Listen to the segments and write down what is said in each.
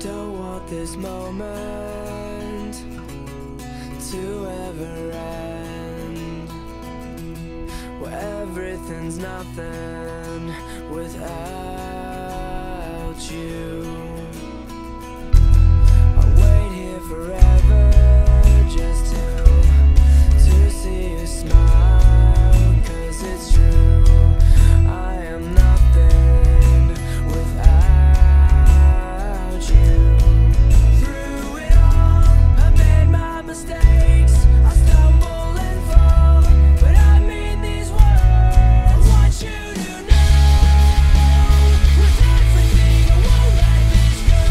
Don't want this moment to ever end, where everything's nothing without you. I'll wait here forever just to see you smile, 'cause it's true, I am nothing without you. Through it all, I made my mistakes, I stumble and fall, but I mean these words. I want you to know, with everything I won't let this go.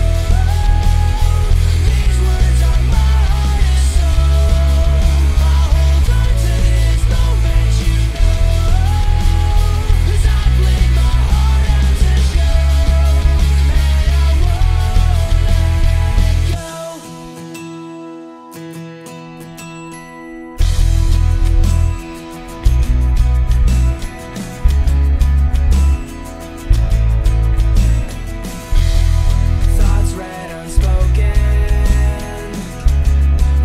These words are my heart and soul. I hold on to this moment, you know, 'cause I played my heart out to show, and I won't let go. Thoughts read unspoken,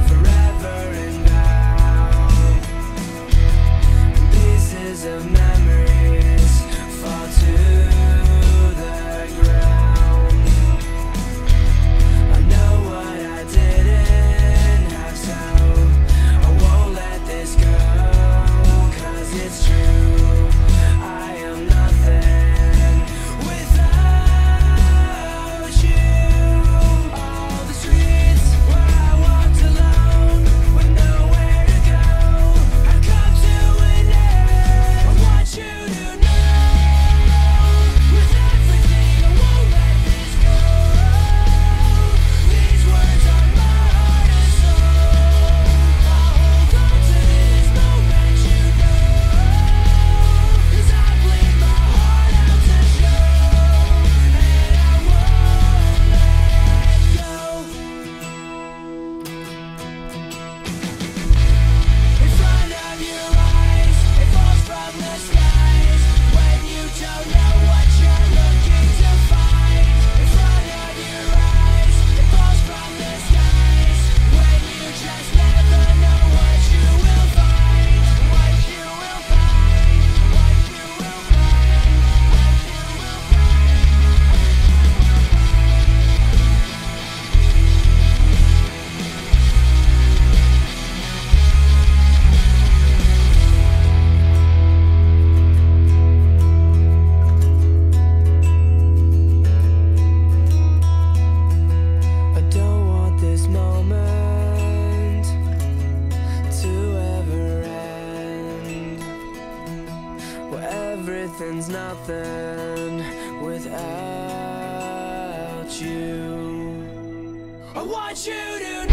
forever and now. Pieces of memories fall to the ground. I know what I didn't have, so I won't let this go, 'cause it's true, I am nothing without you. All the streets where I walked alone with nowhere to go have come to an end. I want you to know, with everything I won't let this go. These words are my heart and soul. I hold on to this moment, you know, 'cause I played my heart out to show, and I won't let go. In front of your eyes, it falls from the skies, when you don't know what you're looking to find. In front of your eyes, it falls from the skies, when you just never know what you will find. What you will find, what you will find, what you will find, what you will find. I don't want this moment to ever end, where everything's nothing without you. I want you to know.